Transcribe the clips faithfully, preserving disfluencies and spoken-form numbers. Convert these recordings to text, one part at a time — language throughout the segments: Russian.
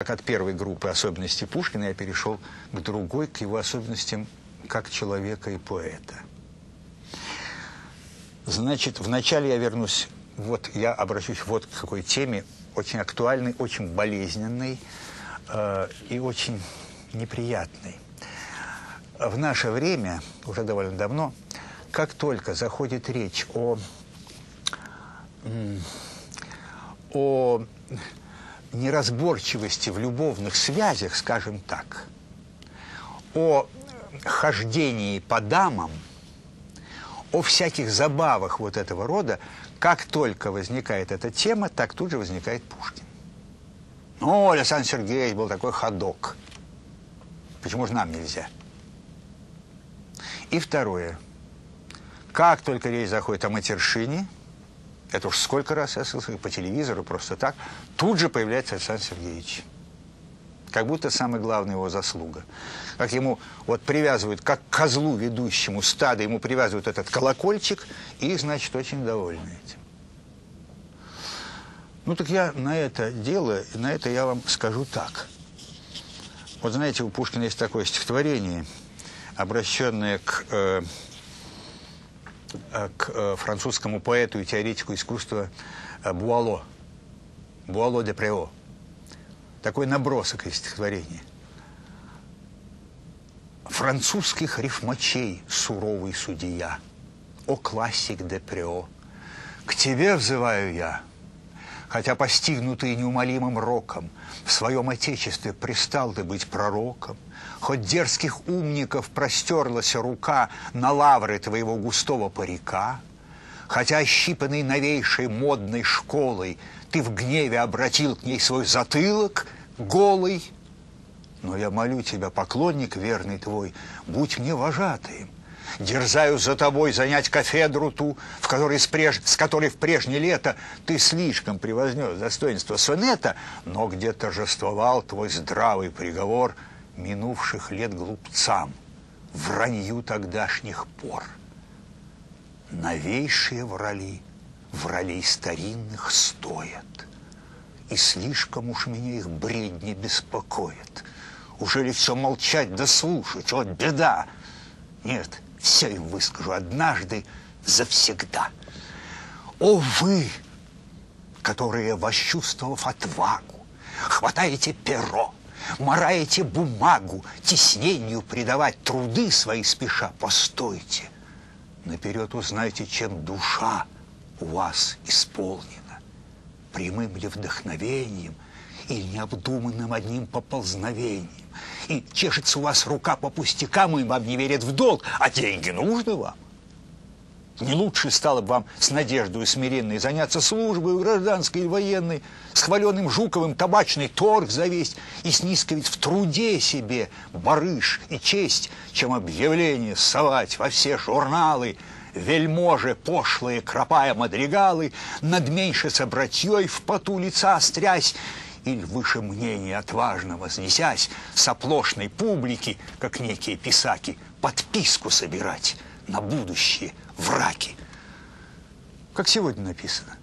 Как от первой группы особенностей Пушкина я перешел к другой, к его особенностям как человека и поэта. Значит, вначале я вернусь, вот я обращусь вот к какой теме, очень актуальной, очень болезненной э, и очень неприятной. В наше время, уже довольно давно, как только заходит речь о, о неразборчивости в любовных связях, скажем так, о хождении по дамам, о всяких забавах вот этого рода, как только возникает эта тема, так тут же возникает Пушкин. О, Александр Сергеевич был такой ходок. Почему же нам нельзя? И второе. Как только речь заходит о матершине, это уж сколько раз я слышал по телевизору, просто так, тут же появляется Александр Сергеевич. Как будто самая главная его заслуга. Как ему вот привязывают, как к козлу ведущему стада, ему привязывают этот колокольчик, и, значит, очень довольны этим. Ну, так я на это дело, на это я вам скажу так. Вот знаете, у Пушкина есть такое стихотворение, обращенное к... Э, к французскому поэту и теоретику искусства Буало, Буало де Прео. Такой набросок из стихотворения. Французских рифмачей суровый судья, о классик де Прео, к тебе взываю я, хотя постигнутый неумолимым роком, в своем отечестве пристал ты быть пророком, хоть дерзких умников простерлась рука на лавры твоего густого парика, хотя ощипанный новейшей модной школой ты в гневе обратил к ней свой затылок голый, но я молю тебя, поклонник верный твой, будь мне вожатым. Дерзаю за тобой занять кафедру ту, в которой с, преж... с которой в прежнее лето ты слишком превознес достоинство сонета, но где торжествовал твой здравый приговор минувших лет глупцам, вранью тогдашних пор. Новейшие врали, вралей старинных стоят, и слишком уж меня их бредни беспокоит. Уже ли все молчать да слушать? Вот беда! Нет, все им выскажу однажды завсегда. О вы, которые, восчувствовав отвагу, хватаете перо, мараете бумагу, тиснению придавать труды свои спеша, постойте. Наперед узнайте, чем душа у вас исполнена, прямым ли вдохновением или необдуманным одним поползновением. И чешется у вас рука по пустякам, и вам не верят в долг, а деньги нужны вам. Не лучше стало бы вам с надеждой смиренной заняться службой гражданской и военной, с хваленым Жуковым табачный торг завесть и снискивать в труде себе барыш и честь, чем объявление совать во все журналы, вельможи, пошлые, кропая мадригалы, над меньшица братьей в поту лица стрясь, или выше мнения отважно вознесясь, с оплошной публики, как некие писаки, подписку собирать на будущее враки. Как сегодня написано.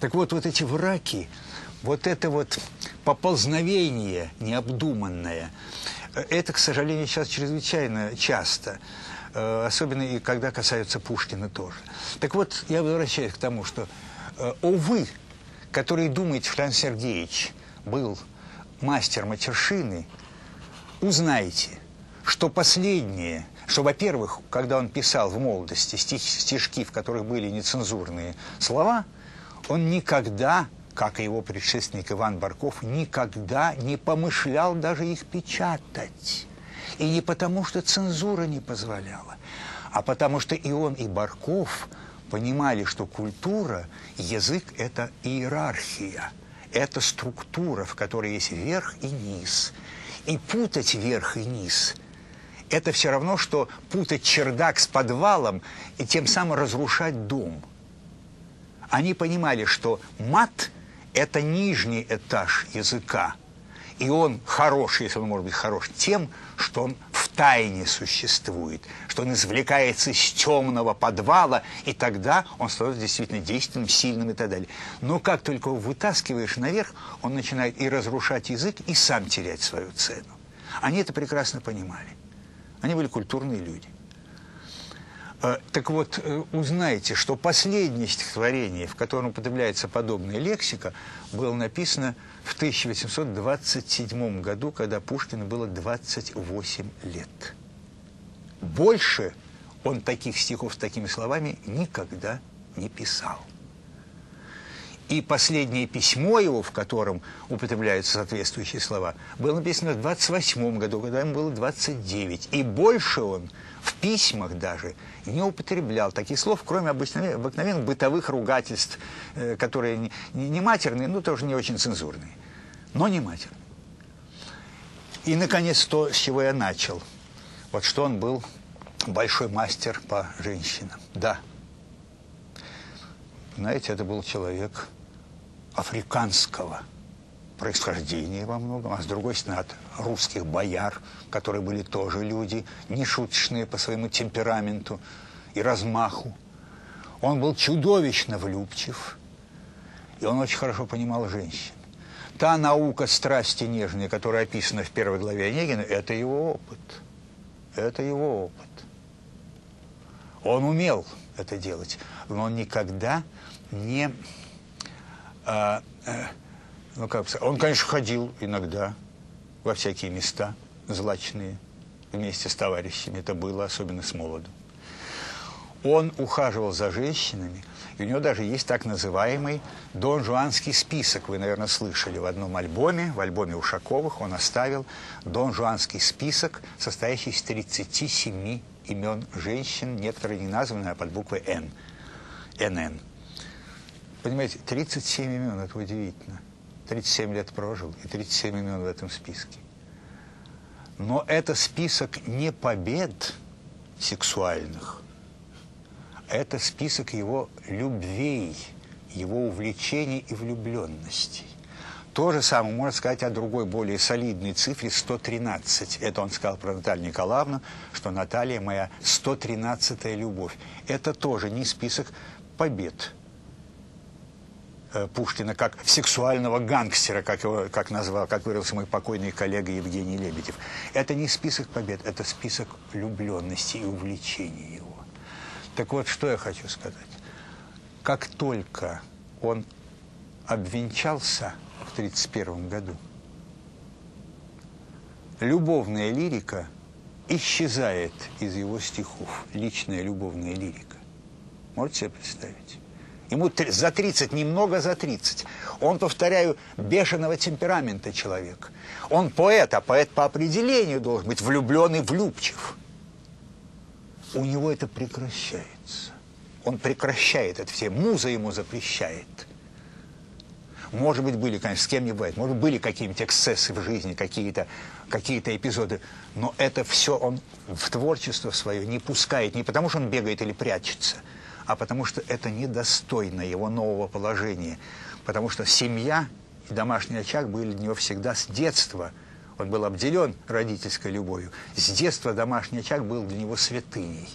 Так вот, вот эти враки, вот это вот поползновение необдуманное, это, к сожалению, сейчас чрезвычайно часто, особенно и когда касаются Пушкина тоже. Так вот, я возвращаюсь к тому, что, увы, которые думает, что Александр Сергеевич был мастер матершины, узнаете, что последнее, что, во-первых, когда он писал в молодости стих, стишки, в которых были нецензурные слова, он никогда, как и его предшественник Иван Барков, никогда не помышлял даже их печатать. И не потому, что цензура не позволяла, а потому, что и он, и Барков понимали, что культура, язык – это иерархия, это структура, в которой есть верх и низ. И путать верх и низ – это все равно, что путать чердак с подвалом и тем самым разрушать дом. Они понимали, что мат – это нижний этаж языка, и он хороший, если он может быть хорош, тем, что он в тайне существует, что он извлекается из темного подвала, и тогда он становится действительно действенным, сильным и так далее. Но как только его вытаскиваешь наверх, он начинает и разрушать язык, и сам терять свою цену. Они это прекрасно понимали. Они были культурные люди. Так вот, узнайте, что последнее стихотворение, в котором употребляется подобная лексика, было написано в тысяча восемьсот двадцать седьмом году, когда Пушкину было двадцать восемь лет. Больше он таких стихов с такими словами никогда не писал. И последнее письмо его, в котором употребляются соответствующие слова, было написано в двадцать восьмом году, когда ему было двадцать девять. И больше он в письмах даже не употреблял таких слов, кроме обыкновенных, обыкновенных бытовых ругательств, которые не матерные, но тоже не очень цензурные, но не матерные. И, наконец, то, с чего я начал. Вот что он был большой мастер по женщинам. Да. Знаете, это был человек африканского происхождения во многом, а с другой стороны от русских бояр, которые были тоже люди, нешуточные по своему темпераменту и размаху. Он был чудовищно влюбчив, и он очень хорошо понимал женщин. Та наука страсти нежной, которая описана в первой главе Онегина, это его опыт. Это его опыт. Он умел это делать, но он никогда не... А, а, ну, как бы, он, конечно, ходил иногда во всякие места злачные вместе с товарищами. Это было особенно с молоду. Он ухаживал за женщинами, и у него даже есть так называемый дон-жуанский список. Вы, наверное, слышали в одном альбоме, в альбоме Ушаковых он оставил дон-жуанский список, состоящий из тридцати семи имен женщин, некоторые не названы, а под буквой «Н». эн эн. Понимаете, тридцать семь имен, это удивительно. тридцать семь лет прожил, и тридцать семь имен в этом списке. Но это список не побед сексуальных, это список его любвей, его увлечений и влюбленностей. То же самое можно сказать о другой, более солидной цифре – сто тринадцать. Это он сказал про Наталью Николаевну, что Наталья моя сто тринадцатая любовь. Это тоже не список побед Пушкина, как сексуального гангстера, как его, как назвал, как выразился мой покойный коллега Евгений Лебедев. Это не список побед, это список влюбленности и увлечений его. Так вот, что я хочу сказать. Как только он обвенчался в тысяча девятьсот тридцать первом году, любовная лирика исчезает из его стихов. Личная любовная лирика. Можете себе представить? Ему за тридцать, немного за тридцать. Он, повторяю, бешеного темперамента человек. Он поэт, а поэт по определению должен быть влюблен и влюбчив. У него это прекращается. Он прекращает это все. Муза ему запрещает. Может быть, были, конечно, с кем не бывает. Может, были какие-нибудь эксцессы в жизни, какие-то какие-то эпизоды. Но это все он в творчество свое не пускает. Не потому, что он бегает или прячется, а потому, что это недостойно его нового положения. Потому что семья и домашний очаг были для него всегда с детства. Он был обделен родительской любовью. С детства домашний очаг был для него святыней.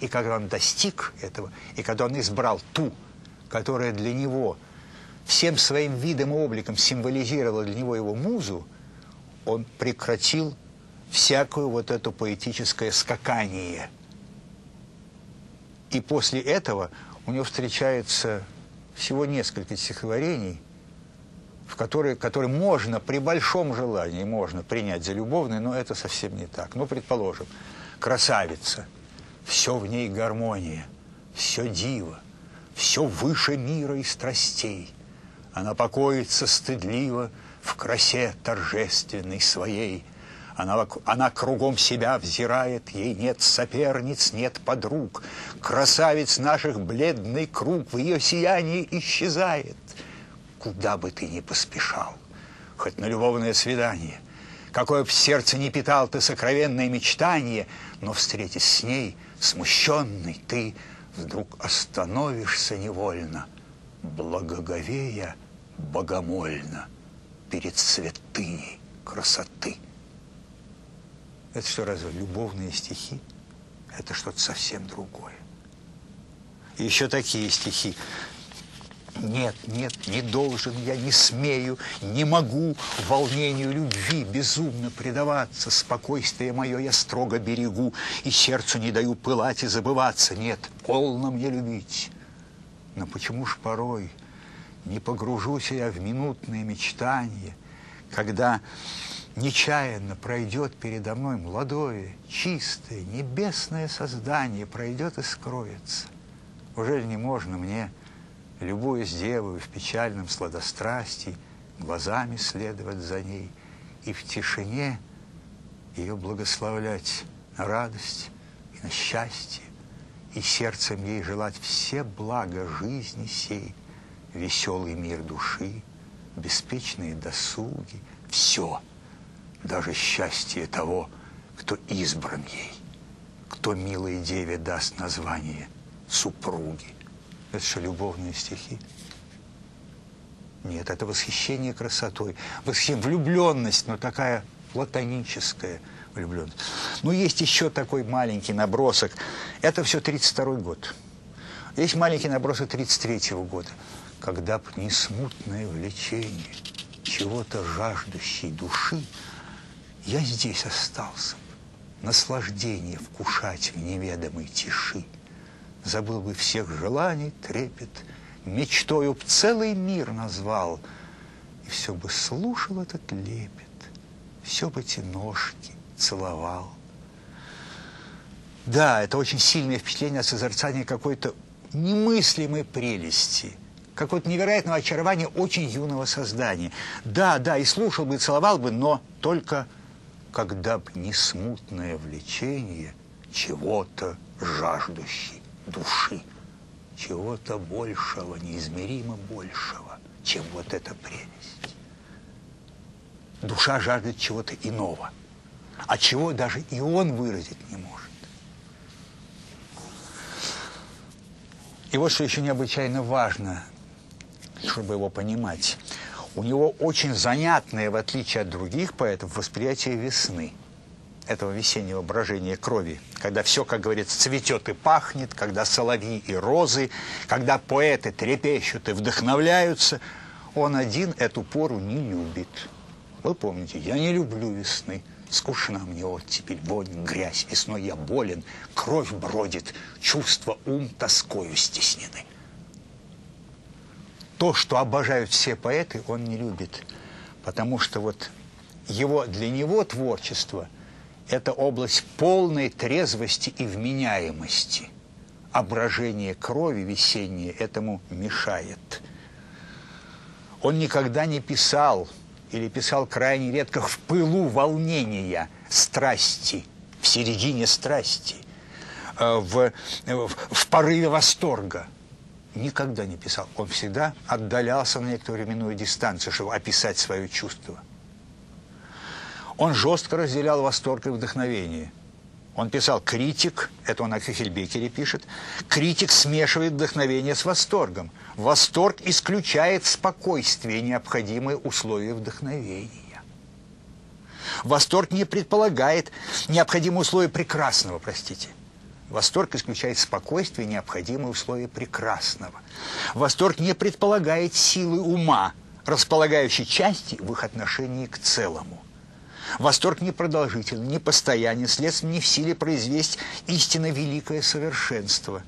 И когда он достиг этого, и когда он избрал ту, которая для него... всем своим видом и обликом символизировала для него его музу, он прекратил всякую вот это поэтическое скакание. И после этого у него встречается всего несколько стихотворений, в которые, которые можно при большом желании можно принять за любовные, но это совсем не так. Ну, предположим, красавица, все в ней гармония, все диво, все выше мира и страстей. Она покоится стыдливо в красе торжественной своей. Она, она кругом себя взирает, ей нет соперниц, нет подруг. Красавиц наших бледный круг в ее сиянии исчезает. Куда бы ты ни поспешал, хоть на любовное свидание, какое б сердце не питал ты сокровенное мечтание, но, встретясь с ней, смущенный ты, вдруг остановишься невольно, благоговея богомольно перед святыней красоты. Это что, разве любовные стихи? Это что-то совсем другое. И еще такие стихи. Нет, нет, не должен я, не смею, не могу волнению любви безумно предаваться. Спокойствие мое я строго берегу, и сердцу не даю пылать и забываться. Нет, полно мне любить. Но почему ж порой не погружусь я в минутные мечтания, когда нечаянно пройдет передо мной молодое, чистое, небесное создание, пройдет и скроется. Уже не можно мне, любуясь девою в печальном сладострастии, глазами следовать за ней и в тишине ее благословлять на радость и на счастье, и сердцем ей желать все блага жизни сей, веселый мир души, беспечные досуги, все, даже счастье того, кто избран ей, кто милой деве даст название супруги. Это что, любовные стихи? Нет, это восхищение красотой, восхищение, влюбленность, но такая платоническая влюбленность. Ну, есть еще такой маленький набросок. Это все тридцать второй год. Есть маленький набросок тридцать третьего года. Когда б не смутное влечение чего-то жаждущей души, я здесь остался бы, наслаждение вкушать в неведомой тиши. Забыл бы всех желаний трепет, мечтою б целый мир назвал, и все бы слушал этот лепет, все бы те ножки целовал. Да, это очень сильное впечатление от созерцания какой-то немыслимой прелести, какое-то невероятное очарование очень юного создания. Да, да, и слушал бы, и целовал бы, но только когда бы не смутное влечение чего-то жаждущей души, чего-то большего, неизмеримо большего, чем вот эта прелесть. Душа жаждет чего-то иного, а чего даже и он выразить не может. И вот что еще необычайно важно, чтобы его понимать. У него очень занятное, в отличие от других поэтов, восприятие весны, этого весеннего брожения крови, когда все, как говорится, цветет и пахнет, когда соловьи и розы, когда поэты трепещут и вдохновляются. Он один эту пору не любит. Вы помните, я не люблю весны, скучна мне оттепель, вонь, грязь, весной я болен, кровь бродит, чувства, ум тоскою стеснены. То, что обожают все поэты, он не любит, потому что вот его, для него творчество – это область полной трезвости и вменяемости. А брожение крови весеннее этому мешает. Он никогда не писал, или писал крайне редко, в пылу волнения, страсти, в середине страсти, в, в, в порыве восторга. Никогда не писал. Он всегда отдалялся на некоторую временную дистанцию, чтобы описать свое чувство. Он жестко разделял восторг и вдохновение. Он писал критик, это он о Кюхельбекере пишет, критик смешивает вдохновение с восторгом. Восторг исключает спокойствие, необходимые условия вдохновения. Восторг не предполагает необходимые условия прекрасного, простите. Восторг исключает спокойствие, необходимые условия прекрасного. Восторг не предполагает силы ума, располагающей части в их отношении к целому. Восторг непродолжителен, непостоянен, следственно не в силе произвести истинно великое совершенство.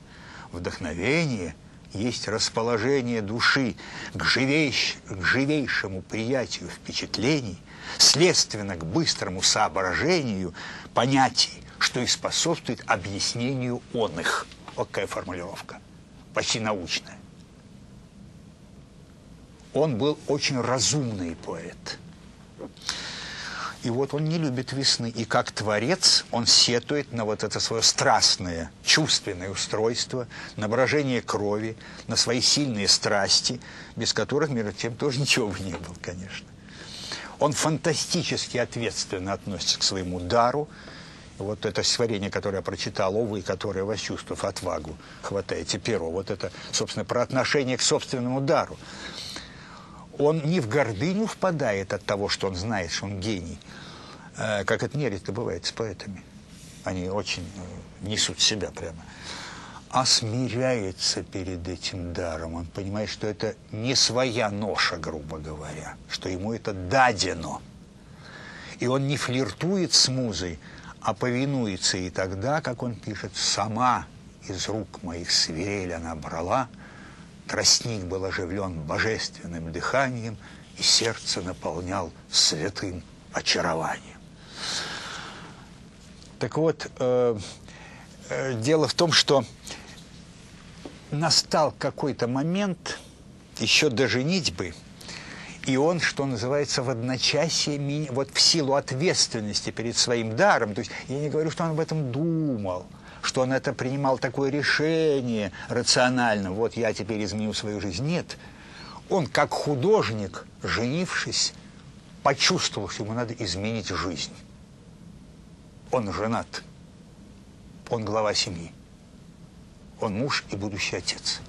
Вдохновение есть расположение души к, живейш... к живейшему приятию впечатлений, следственно к быстрому соображению понятий, что и способствует объяснению он их. Вот какая формулировка, почти научная. Он был очень разумный поэт. И вот он не любит весны, и как творец он сетует на вот это свое страстное, чувственное устройство, на брожение крови, на свои сильные страсти, без которых, между тем, тоже ничего бы не было, конечно. Он фантастически ответственно относится к своему дару. Вот это стихотворение, которое я прочитал, увы, которое, восчувствовав отвагу, хватаете перо. Вот это, собственно, про отношение к собственному дару. Он не в гордыню впадает от того, что он знает, что он гений, как это нередко бывает с поэтами. Они очень несут себя прямо. А смиряется перед этим даром. Он понимает, что это не своя ноша, грубо говоря, что ему это дадено. И он не флиртует с музой, а повинуется. И тогда, как он пишет, сама из рук моих свирель она брала, тростник был оживлен божественным дыханием, и сердце наполнял святым очарованием. Так вот, э, э, дело в том, что настал какой-то момент, еще до женитьбы, и он, что называется, в одночасье, вот в силу ответственности перед своим даром, то есть я не говорю, что он об этом думал, что он это принимал такое решение рационально, вот я теперь изменю свою жизнь. Нет, он как художник, женившись, почувствовал, что ему надо изменить жизнь. Он женат, он глава семьи, он муж и будущий отец.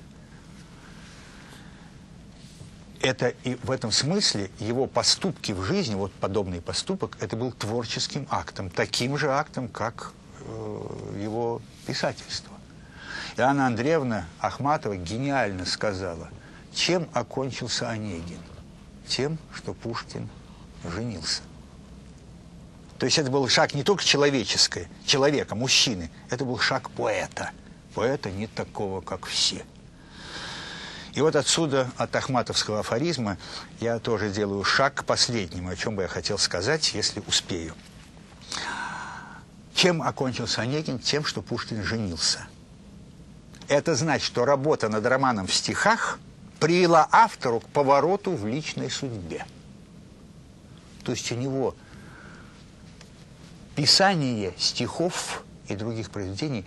Это и в этом смысле его поступки в жизни, вот подобный поступок, это был творческим актом, таким же актом, как его писательство. И Анна Андреевна Ахматова гениально сказала, чем окончился Онегин? Тем, что Пушкин женился. То есть это был шаг не только человеческий, человека, мужчины, это был шаг поэта. Поэта не такого, как все. И вот отсюда, от ахматовского афоризма, я тоже делаю шаг к последнему, о чем бы я хотел сказать, если успею. Чем окончился Онегин? Тем, что Пушкин женился. Это значит, что работа над романом в стихах привела автору к повороту в личной судьбе. То есть у него писание стихов и других произведений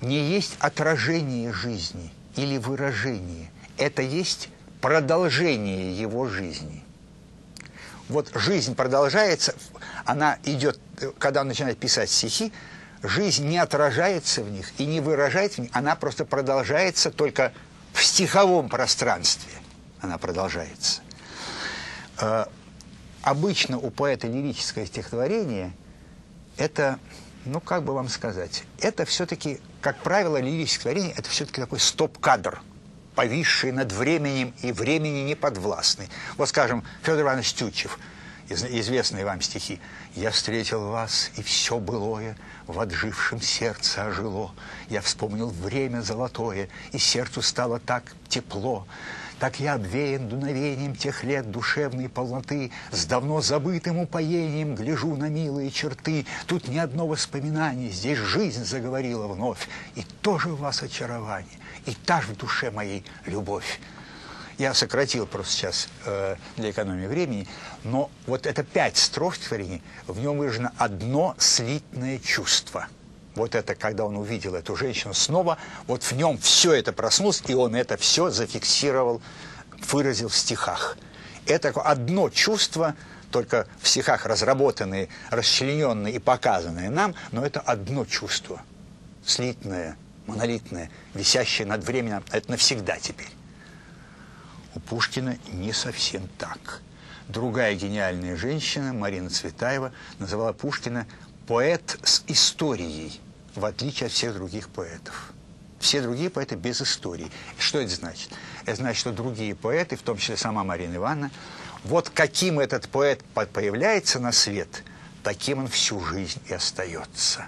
не есть отражение жизни или выражение. Это есть продолжение его жизни. Вот жизнь продолжается, она идет, когда он начинает писать стихи, жизнь не отражается в них и не выражает в них, она просто продолжается только в стиховом пространстве. Она продолжается. Э, обычно у поэта лирическое стихотворение, это, ну как бы вам сказать, это все-таки, как правило, лирическое стихотворение, это все-таки такой стоп-кадр, повисший над временем и времени неподвластный. Вот, скажем, Федор Иванович Тютчев, известные вам стихи. «Я встретил вас, и все былое в отжившем сердце ожило. Я вспомнил время золотое, и сердцу стало так тепло. Так я обвеян дуновением тех лет душевной полноты, с давно забытым упоением гляжу на милые черты. Тут ни одно воспоминание, здесь жизнь заговорила вновь. И тоже у вас очарование, и та же в душе моей любовь». Я сократил просто сейчас э, для экономии времени, но вот это пять строф стихотворения, в нем выражено одно слитное чувство. Вот это, когда он увидел эту женщину снова, вот в нем все это проснулось, и он это все зафиксировал, выразил в стихах. Это одно чувство, только в стихах разработанные, расчлененные и показанные нам, но это одно чувство, слитное, монолитное, висящее над временем, это навсегда теперь. У Пушкина не совсем так. Другая гениальная женщина, Марина Цветаева, называла Пушкина «поэт с историей», в отличие от всех других поэтов. Все другие поэты без истории. Что это значит? Это значит, что другие поэты, в том числе сама Марина Ивановна, вот каким этот поэт появляется на свет, таким он всю жизнь и остается.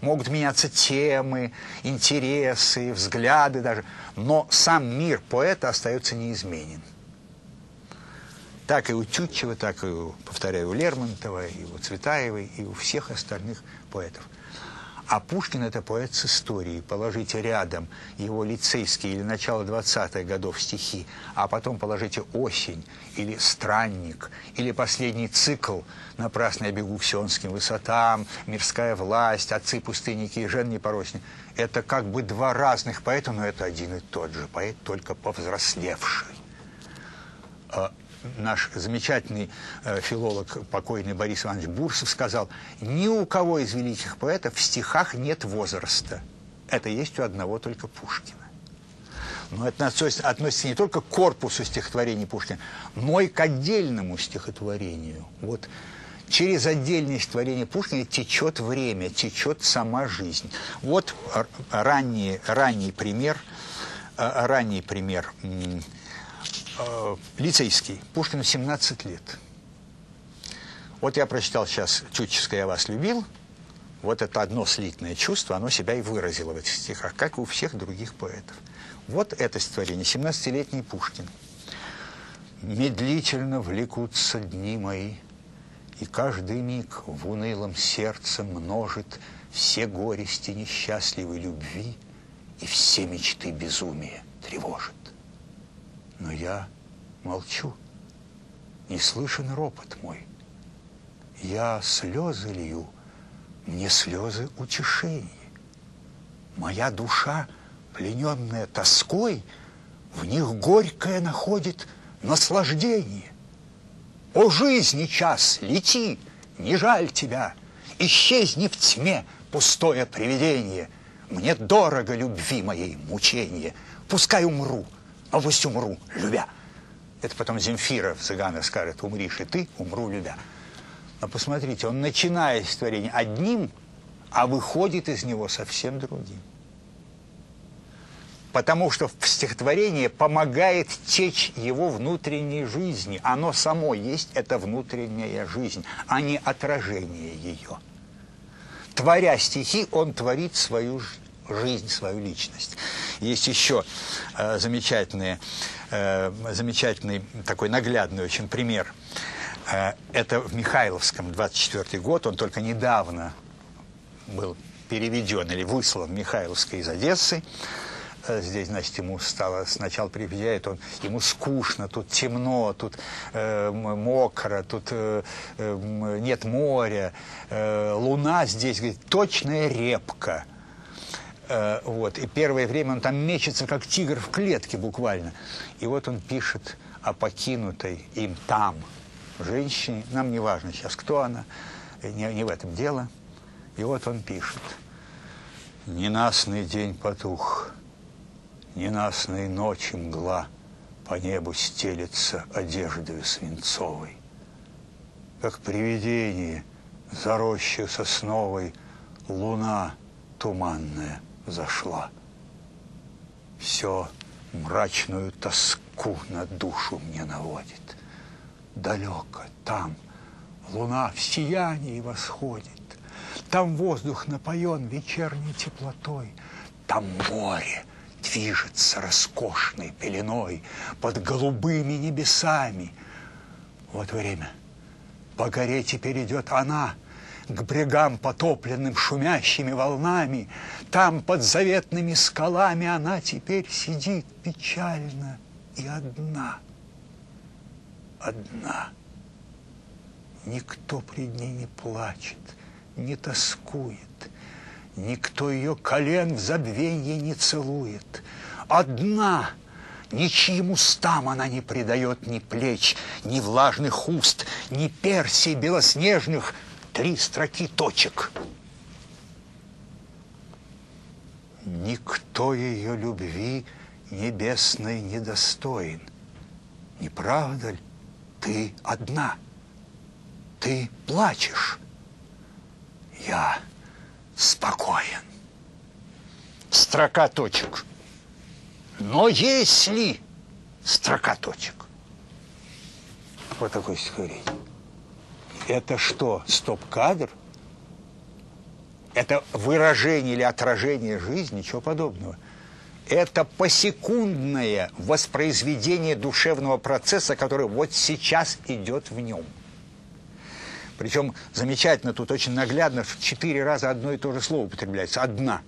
Могут меняться темы, интересы, взгляды даже, но сам мир поэта остается неизменен. Так и у Тютчева, так и, у, повторяю, у Лермонтова, и у Цветаевой, и у всех остальных поэтов. А Пушкин – это поэт с историей. Положите рядом его лицейские или начало двадцатых годов стихи, а потом положите «Осень» или «Странник», или последний цикл «Напрасно я бегу к сионским высотам», «Мирская власть», «Отцы-пустынники» и «Жен непорочный». Это как бы два разных поэта, но это один и тот же поэт, только повзрослевший. Наш замечательный филолог, покойный Борис Иванович Бурсов, сказал, ни у кого из великих поэтов в стихах нет возраста. Это есть у одного только Пушкина. Но это относится не только к корпусу стихотворений Пушкина, но и к отдельному стихотворению. Вот через отдельность творения Пушкина течет время, течет сама жизнь. Вот ранний, ранний пример, ранний пример. Лицейский. Пушкину семнадцать лет. Вот я прочитал сейчас «Тютчевская я вас любил». Вот это одно слитное чувство, оно себя и выразило в этих стихах, как и у всех других поэтов. Вот это стихотворение, семнадцатилетний Пушкин. «Медлительно влекутся дни мои, и каждый миг в унылом сердце множит все горести несчастливой любви и все мечты безумия тревожит. Но я молчу, не слышен ропот мой, я слезы лью, мне слезы утешения. Моя душа, плененная тоской, в них горькое находит наслаждение. О, жизни час, лети, не жаль тебя, исчезни в тьме пустое привидение. Мне дорого любви моей мучение, пускай умру, но пусть умру, любя». Это потом Земфира в «Цыганах» скажет: «Умришь и ты, умру, любя». Но посмотрите, он начинает творение одним, а выходит из него совсем другим. Потому что в стихотворении помогает течь его внутренней жизни. Оно само есть, это внутренняя жизнь, а не отражение ее. Творя стихи, он творит свою жизнь, свою личность. Есть еще э, замечательный, э, замечательный, такой наглядный очень пример. Это в Михайловском, двадцать четвёртый год, он только недавно был переведен или выслан в Михайловской из Одессы. Здесь, значит, ему стало, сначала приезжает он, ему скучно, тут темно, тут э, мокро, тут э, нет моря, э, луна здесь, говорит, точная репка. Э, вот, и первое время он там мечется, как тигр в клетке буквально. И вот он пишет о покинутой им там женщине, нам не важно сейчас, кто она, не, не в этом дело. И вот он пишет: «Ненастный день потух, ненастной ночи мгла, по небу стелется одеждою свинцовой. Как привидение за рощей сосновой луна туманная зашла. Все мрачную тоску на душу мне наводит. Далеко там луна в сиянии восходит, там воздух напоен вечерней теплотой, там море движется роскошной пеленой под голубыми небесами. Вот время. По горе теперь идет она, к брегам потопленным шумящими волнами, там под заветными скалами она теперь сидит печально и одна. Одна. Никто пред ней не плачет, не тоскует, никто ее колен в забвенье не целует. Одна. Ничьим устам она не предает ни плеч, ни влажных уст, ни персей белоснежных. Три строки точек. Никто ее любви небесной не достоин. Не правда ли? Ты одна, ты плачешь, я спокоен». Строка точек. Но если строка точек. Вот такое стихотворение. Это что, стоп-кадр? Это выражение или отражение жизни? Ничего подобного. Это посекундное воспроизведение душевного процесса, который вот сейчас идет в нем. Причем замечательно, тут очень наглядно, что четыре раза одно и то же слово употребляется. «Одна».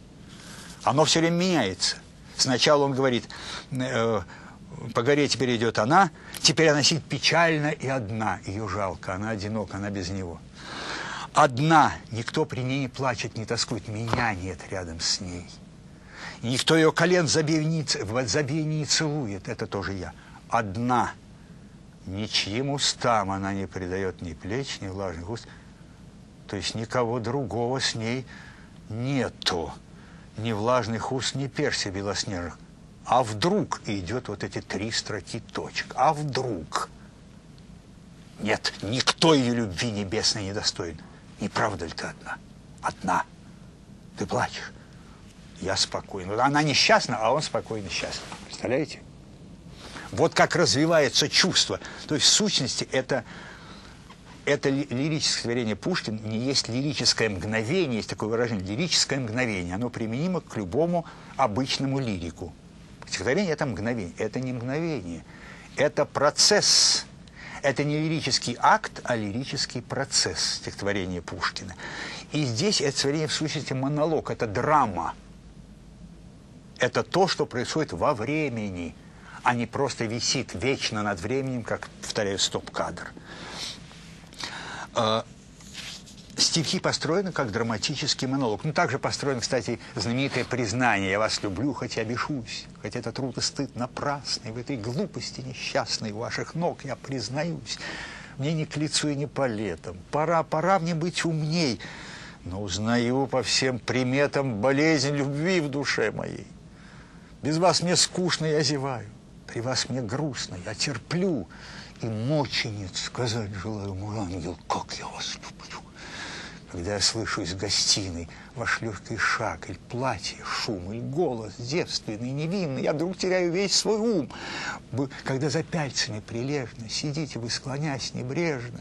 Оно все время меняется. Сначала он говорит: «По горе теперь идет она», теперь она сидит печально и одна. Ее жалко, она одинока, она без него. «Одна, никто при ней не плачет, не тоскует, меня нет рядом с ней. Никто ее колен в забвении не целует». Это тоже я. «Одна. Ничьим устам она не придает ни плеч, ни влажных уст». То есть никого другого с ней нету. Ни влажных уст, ни перси белоснежных. А вдруг? И идет вот эти три строки точек. А вдруг? Нет, никто ее любви небесной не достоин. Не правда ли ты одна? Одна. Ты плачешь. Я спокойна. Она несчастна, а он спокойно счастлив. Представляете? Вот как развивается чувство. То есть в сущности это, это лирическое творение Пушкина не есть лирическое мгновение, есть такое выражение, лирическое мгновение. Оно применимо к любому обычному лирику. Стихотворение – это мгновение. Это не мгновение. Это процесс. Это не лирический акт, а лирический процесс стихотворения Пушкина. И здесь это творение в сущности монолог, это драма. Это то, что происходит во времени, а не просто висит вечно над временем, как, повторяю, стоп-кадр. Стихи построены как драматический монолог. Ну, также построено, кстати, знаменитое признание «Я вас люблю, хотя бешусь, хотя это труд и стыд напрасный, в этой глупости несчастной у ваших ног я признаюсь. Мне не к лицу и не по летам. Пора, пора мне быть умней, но узнаю по всем приметам болезнь любви в душе моей. Без вас мне скучно, я зеваю, при вас мне грустно, я терплю. И мочи нет сказать желаю, мой ангел, как я вас люблю». Когда я слышу из гостиной ваш легкий шаг, или платье, шум, или голос девственный, невинный, я вдруг теряю весь свой ум. Вы, когда за пяльцами прилежно сидите вы, склонясь небрежно,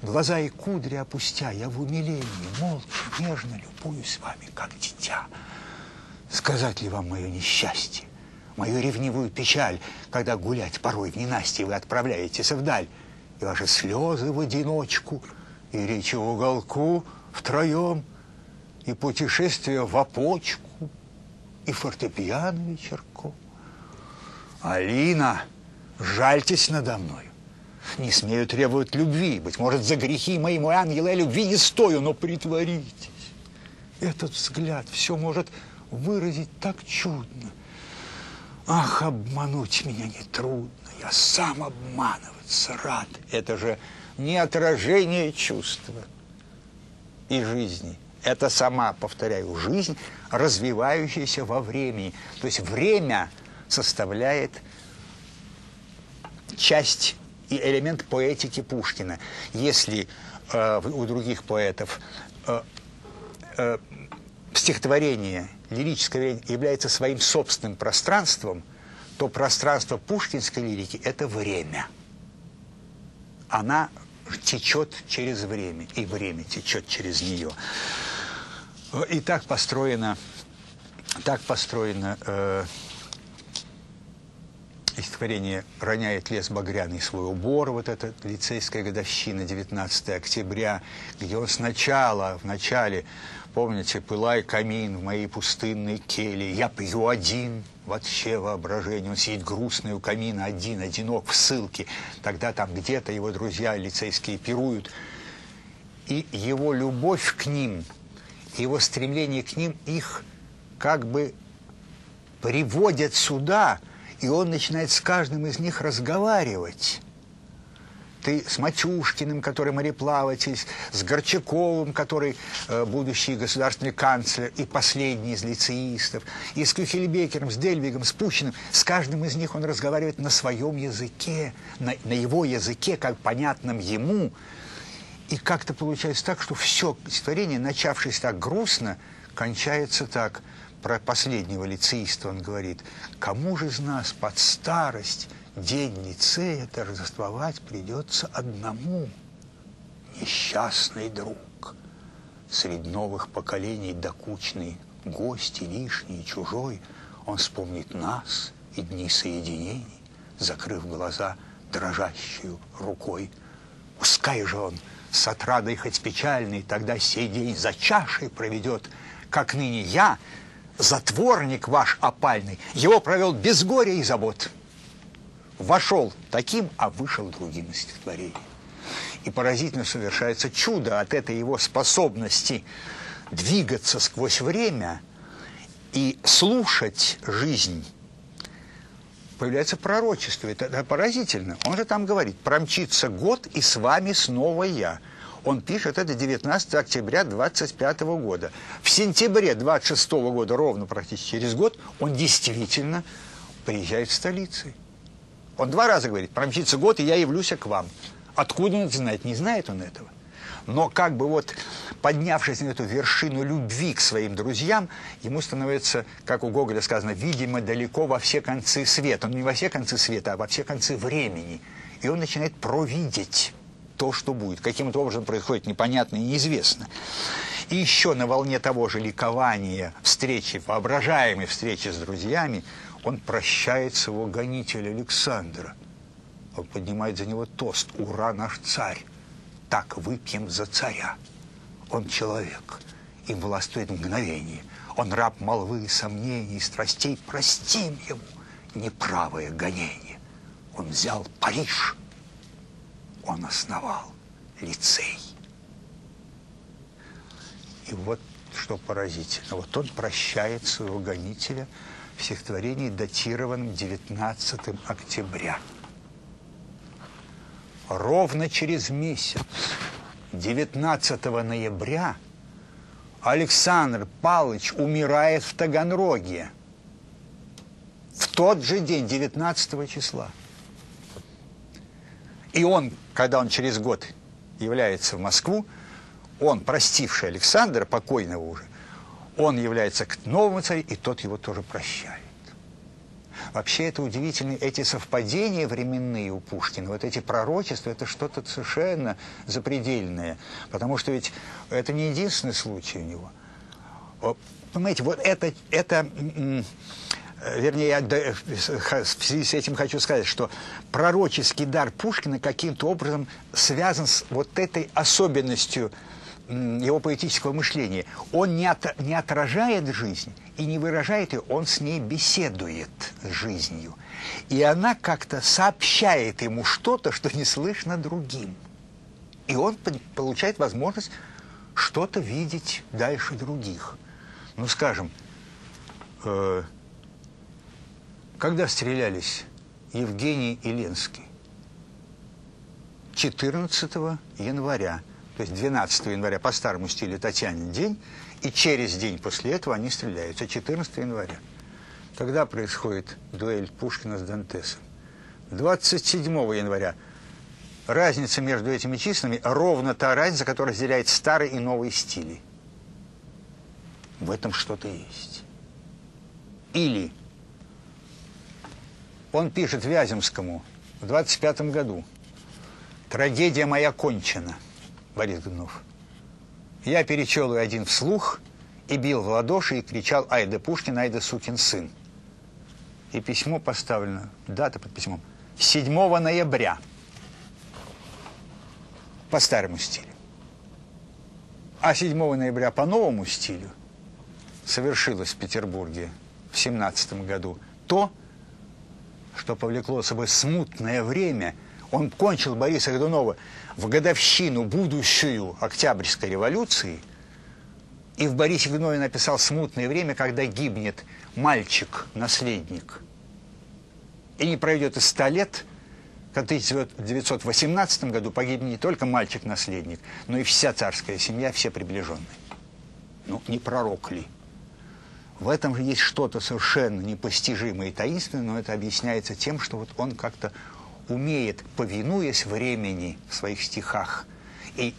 глаза и кудри опустя, я в умилении, молча, нежно любуюсь вами, как дитя. Сказать ли вам мое несчастье, мою ревнивую печаль, когда гулять порой в ненастье вы отправляетесь вдаль, и ваши слезы в одиночку, и речи в уголку втроем, и путешествие в опочку, и фортепиано вечерком. Алина, жальтесь надо мной. Не смею требовать любви, быть может, за грехи мои, мой ангел, я любви не стою, но притворитесь. Этот взгляд все может выразить так чудно. Ах, обмануть меня нетрудно, я сам обманываться рад. Это же не отражение чувства и жизни. Это сама, повторяю, жизнь, развивающаяся во времени. То есть время составляет часть и элемент поэтики Пушкина. Если э, у других поэтов э, э, стихотворение, лирическое является своим собственным пространством, то пространство пушкинской лирики – это время. Она течет через время, и время течет через нее. И так построено, так построено э, стихотворение «Роняет лес багряный свой убор», вот эта лицейская годовщина, девятнадцатое октября, где он сначала, в начале, помните, «Пылай камин в моей пустынной келье, я пью один». Вообще воображение. Он сидит грустный у камина, один, одинок, в ссылке. Тогда там где-то его друзья лицейские пируют. И его любовь к ним, его стремление к ним их как бы приводят сюда, и он начинает с каждым из них разговаривать. Ты с Матюшкиным, который мореплаватель, с Горчаковым, который э, будущий государственный канцлер и последний из лицеистов, и с Кюхельбекером, с Дельвигом, с Пущиным. С каждым из них он разговаривает на своем языке, на, на его языке, как понятном ему. И как-то получается так, что все стихотворение, начавшись так грустно, кончается так. Про последнего лицеиста он говорит: «Кому же из нас под старость день лицея торжествовать придется одному, несчастный друг, среди новых поколений докучный гость и лишний, и чужой, он вспомнит нас и дни соединений, закрыв глаза дрожащую рукой. Пускай же он с отрадой хоть печальный, тогда сей день за чашей проведет, как ныне я, затворник ваш опальный, его провел без горя и забот. Вошел таким, а вышел другим из стихотворений». И поразительно совершается чудо от этой его способности двигаться сквозь время и слушать жизнь. Появляется пророчество. Это поразительно. Он же там говорит: «Промчится год, и с вами снова я». Он пишет это девятнадцатое октября двадцать пятого года. В сентябре двадцать шестого года, ровно практически через год, он действительно приезжает в столицу. Он два раза говорит: «Промчится год, и я явлюсь к вам». Откуда он это знает? Не знает он этого. Но как бы вот поднявшись на эту вершину любви к своим друзьям, ему становится, как у Гоголя сказано, видимо, далеко во все концы света. Он не во все концы света, а во все концы времени. И он начинает провидеть то, что будет. Каким-то образом происходит непонятно и неизвестно. И еще на волне того же ликования встречи, воображаемой встречи с друзьями, он прощает своего гонителя Александра. Он поднимает за него тост. «Ура, наш царь! Так выпьем за царя. Он человек, им властвует мгновение. Он раб молвы, сомнений, страстей. Простим ему неправое гонение. Он взял Париж, он основал лицей». И вот что поразительно. Вот он прощает своего гонителя в стихотворении, датированном девятнадцатым октября. Ровно через месяц, девятнадцатого ноября, Александр Павлович умирает в Таганроге. В тот же день, девятнадцатого числа. И он, когда он через год является в Москву, он, простивший Александра, покойного уже, он является к новому царю, и тот его тоже прощает. Вообще, это удивительно, эти совпадения временные у Пушкина, вот эти пророчества, это что-то совершенно запредельное, потому что ведь это не единственный случай у него. Понимаете, вот это, это вернее, я в связи с этим хочу сказать, что пророческий дар Пушкина каким-то образом связан с вот этой особенностью его поэтического мышления. Он не, от, не отражает жизнь и не выражает ее, он с ней беседует, с жизнью. И она как-то сообщает ему что-то, что не слышно другим. И он получает возможность что-то видеть дальше других. Ну, скажем, э, когда стрелялись Евгений и Ленский? четырнадцатого января. То есть двенадцатого января по старому стилю Татьянин день, и через день после этого они стреляются, четырнадцатого января. Тогда происходит дуэль Пушкина с Дантесом. двадцать седьмого января разница между этими числами ровно та разница, которая разделяет старый и новый стили. В этом что-то есть. Или он пишет Вяземскому в двадцать пятом году: «Трагедия моя кончена». Борис Годунов. «Я перечел ее один вслух и бил в ладоши и кричал: „Ай да Пушкин, ай да сукин сын“». И письмо поставлено, дата под письмом, седьмого ноября по старому стилю. А седьмого ноября по новому стилю совершилось в Петербурге в семнадцатом году то, что повлекло с собой смутное время. Он кончил Бориса Годунова в годовщину будущую Октябрьской революции, и в Борисе Годунове написал «Смутное время», когда гибнет мальчик-наследник. И не пройдет и ста лет, как в тысяча девятьсот восемнадцатом году погибнет не только мальчик-наследник, но и вся царская семья, все приближенные. Ну, не пророк ли? В этом же есть что-то совершенно непостижимое и таинственное, но это объясняется тем, что вот он как-то умеет, повинуясь времени в своих стихах, и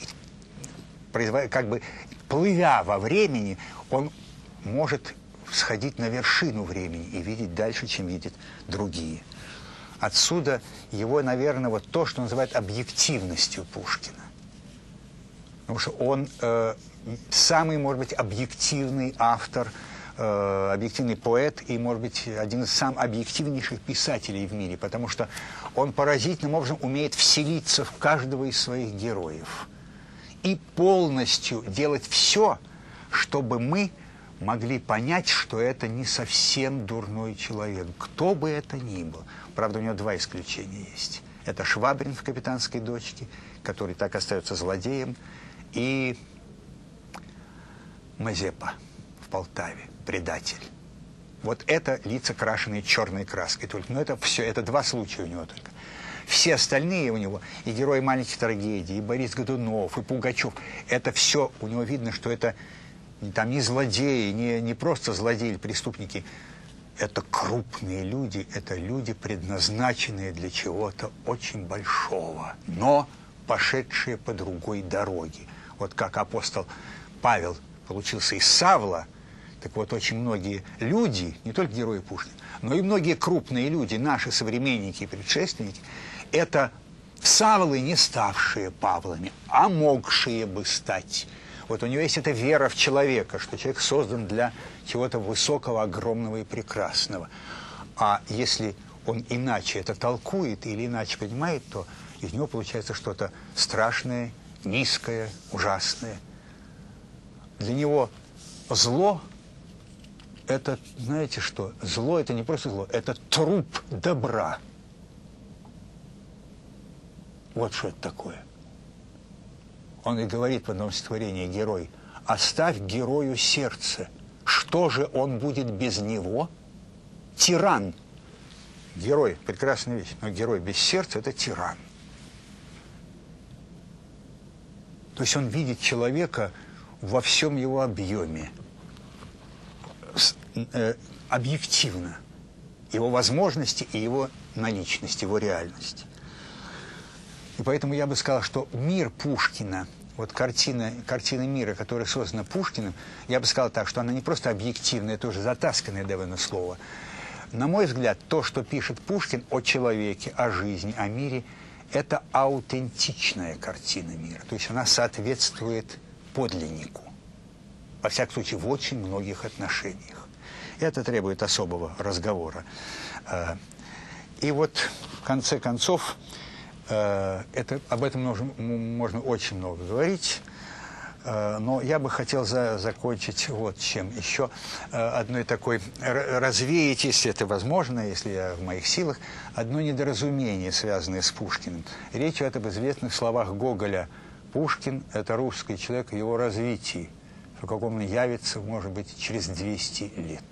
как бы плывя во времени, он может сходить на вершину времени и видеть дальше, чем видят другие. Отсюда его, наверное, вот то, что называют объективностью Пушкина. Потому что он э, самый, может быть, объективный автор, объективный поэт и, может быть, один из самых объективнейших писателей в мире, потому что он поразительным образом умеет вселиться в каждого из своих героев и полностью делать все, чтобы мы могли понять, что это не совсем дурной человек, кто бы это ни был. Правда, у него два исключения есть. Это Швабрин в «Капитанской дочке», который так остается злодеем, и Мазепа в «Полтаве», предатель. Вот это лица, крашеные черной краской только. Но это все, это два случая у него только. Все остальные у него, и герои «Маленьких трагедий», и Борис Годунов, и Пугачев, это все у него видно, что это там не злодеи, не, не просто злодеи или преступники. Это крупные люди, это люди, предназначенные для чего-то очень большого, но пошедшие по другой дороге. Вот как апостол Павел получился из Савла, так вот очень многие люди, не только герои Пушкина, но и многие крупные люди, наши современники и предшественники, это Савлы, не ставшие Павлами, а могшие бы стать. Вот у него есть эта вера в человека, что человек создан для чего-то высокого, огромного и прекрасного. А если он иначе это толкует или иначе понимает, то из него получается что-то страшное, низкое, ужасное. Для него зло – это, знаете что, зло – это не просто зло, это труп добра. Вот что это такое. Он и говорит в одном стихотворении герой: «Оставь герою сердце, что же он будет без него? Тиран». Герой – прекрасная вещь, но герой без сердца – это тиран. То есть он видит человека во всем его объеме, объективно, его возможности и его наличность, его реальность. И поэтому я бы сказал, что мир Пушкина, вот картина, картина мира, которая создана Пушкиным, я бы сказал так, что она не просто объективная, это уже затасканное довольно слово. На мой взгляд, то, что пишет Пушкин о человеке, о жизни, о мире, это аутентичная картина мира. То есть она соответствует подлиннику. Во всяком случае, в очень многих отношениях. Это требует особого разговора. И вот, в конце концов, это, об этом нужно, можно очень много говорить, но я бы хотел за, закончить вот чем. Еще одной такой, развеять, если это возможно, если я в моих силах, одно недоразумение, связанное с Пушкиным. Речь идет об известных словах Гоголя: Пушкин – это русский человек в его развитии, в каком он явится, может быть, через двести лет.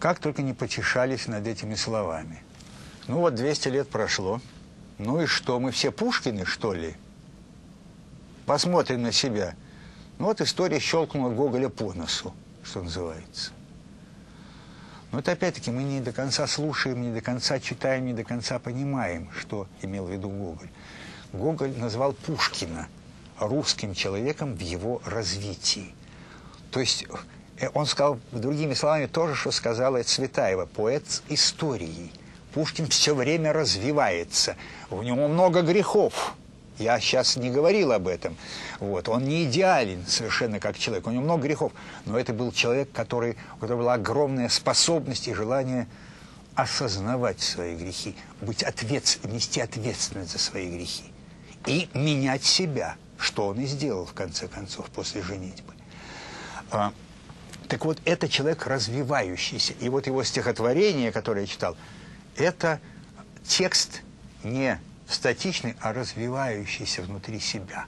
Как только не потешались над этими словами. Ну вот двести лет прошло, ну и что, мы все Пушкины, что ли? Посмотрим на себя. Ну вот история щелкнула Гоголя по носу, что называется. Но это опять-таки мы не до конца слушаем, не до конца читаем, не до конца понимаем, что имел в виду Гоголь. Гоголь назвал Пушкина русским человеком в его развитии. То есть он сказал, другими словами, то же, что сказала Цветаева, поэт с историей. Пушкин все время развивается, у него много грехов. Я сейчас не говорил об этом. Вот. Он не идеален совершенно как человек, у него много грехов. Но это был человек, который, у которого была огромная способность и желание осознавать свои грехи, быть ответ... нести ответственность за свои грехи и менять себя, что он и сделал, в конце концов, после женитьбы. А, так вот, это человек развивающийся. И вот его стихотворение, которое я читал, это текст не статичный, а развивающийся внутри себя.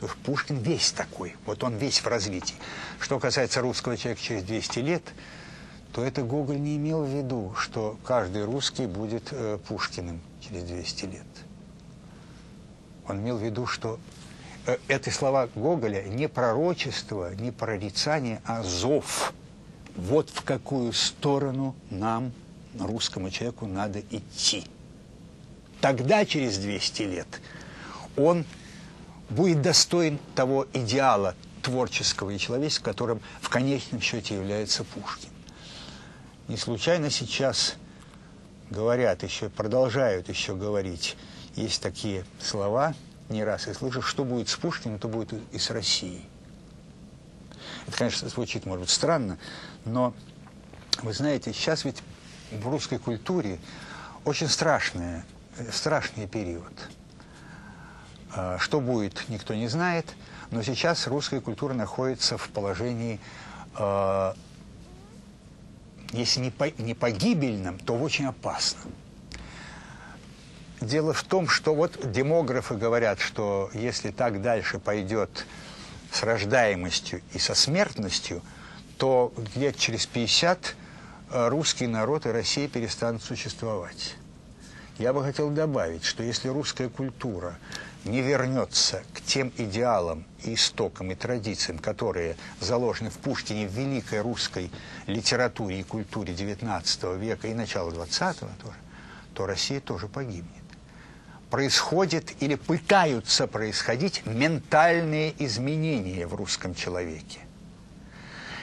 То есть Пушкин весь такой, вот он весь в развитии. Что касается русского человека через двести лет, то это Гоголь не имел в виду, что каждый русский будет э, Пушкиным через двести лет. Он имел в виду, что э, эти слова Гоголя не пророчество, не прорицание, а зов. Вот в какую сторону нам, русскому человеку, надо идти. Тогда, через двести лет, он будет достоин того идеала творческого и человеческого, которым в конечном счете является Пушкин. Не случайно сейчас говорят, еще продолжают еще говорить, есть такие слова, не раз я слышу, что будет с Пушкиным, то будет и с Россией. Это, конечно, звучит, может быть, странно, но, вы знаете, сейчас ведь в русской культуре очень страшное, страшный период. Что будет, никто не знает, но сейчас русская культура находится в положении, если не, по, не погибельном, то очень опасном. Дело в том, что вот демографы говорят, что если так дальше пойдет с рождаемостью и со смертностью, то лет через пятьдесят русский народ и Россия перестанут существовать. Я бы хотел добавить, что если русская культура не вернется к тем идеалам, и истокам и традициям, которые заложены в Пушкине, в великой русской литературе и культуре девятнадцатого века и начала двадцатого тоже, то Россия тоже погибнет. происходят или пытаются происходить ментальные изменения в русском человеке.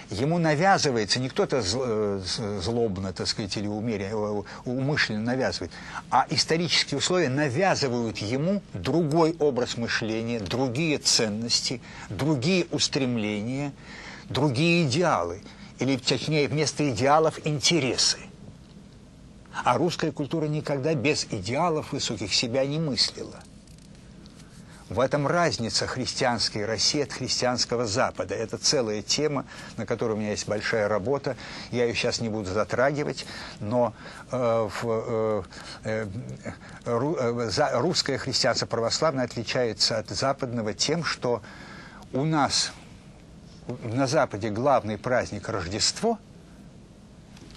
Ему навязывается, не кто-то злобно, так сказать, или умеренно, умышленно навязывает, а исторические условия навязывают ему другой образ мышления, другие ценности, другие устремления, другие идеалы, или, точнее, вместо идеалов интересы. А русская культура никогда без идеалов высоких себя не мыслила. В этом разница христианской России от христианского Запада. Это целая тема, на которой у меня есть большая работа. Я ее сейчас не буду затрагивать, но э, в, э, э, за, русское христианство православное отличается от западного тем, что у нас на Западе главный праздник Рождество –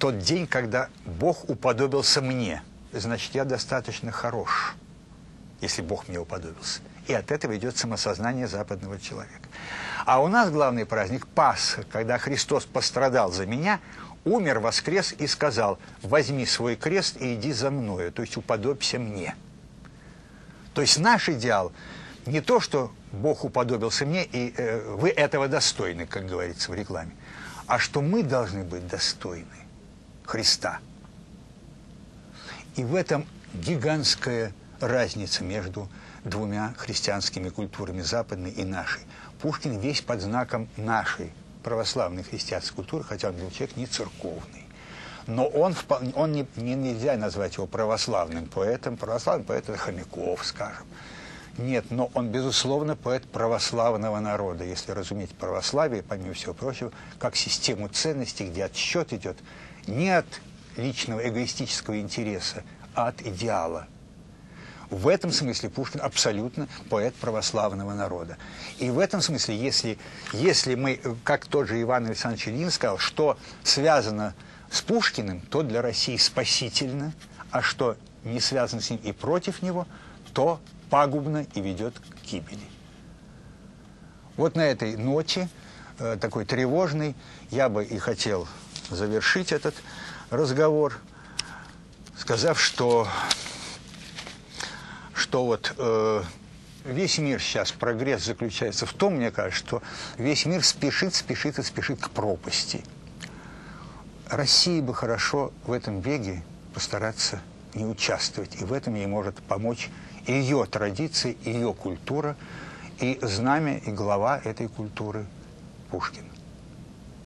тот день, когда Бог уподобился мне. Значит, я достаточно хорош, если Бог мне уподобился. И от этого идет самосознание западного человека. А у нас главный праздник – Пасха, когда Христос пострадал за меня, умер, воскрес и сказал: «Возьми свой крест и иди за мною», то есть уподобься мне. То есть наш идеал не то, что Бог уподобился мне, и э, вы этого достойны, как говорится в рекламе, а что мы должны быть достойны Христа. И в этом гигантская разница между двумя христианскими культурами, западной и нашей. Пушкин весь под знаком нашей православной христианской культуры, хотя он был человек не церковный. Но он, он не, не, нельзя назвать его православным поэтом. Православный поэт – это Хомяков, скажем. Нет, но он, безусловно, поэт православного народа, если разуметь православие, помимо всего прочего, как систему ценностей, где отсчет идет не от личного эгоистического интереса, а от идеала. В этом смысле Пушкин абсолютно поэт православного народа. И в этом смысле, если, если мы, как тот же Иван Александрович Ильин сказал, что связано с Пушкиным, то для России спасительно, а что не связано с ним и против него, то пагубно и ведет к гибели. Вот на этой ноте, такой тревожной, я бы и хотел завершить этот разговор, сказав, что... что вот э, весь мир сейчас, прогресс заключается в том, мне кажется, что весь мир спешит, спешит и спешит к пропасти. России бы хорошо в этом беге постараться не участвовать, и в этом ей может помочь ее традиции, ее культура, и знамя, и глава этой культуры Пушкин.